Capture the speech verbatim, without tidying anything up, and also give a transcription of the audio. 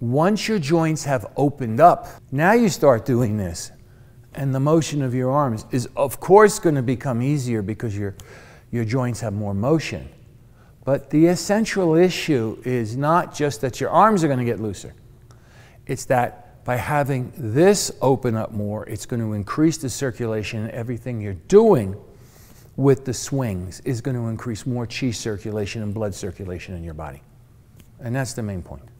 Once your joints have opened up, now you start doing this. And the motion of your arms is, of course, going to become easier because your, your joints have more motion. But the essential issue is not just that your arms are going to get looser. It's that by having this open up more, it's going to increase the circulation, and everything you're doing with the swings is going to increase more chi circulation and blood circulation in your body. And that's the main point.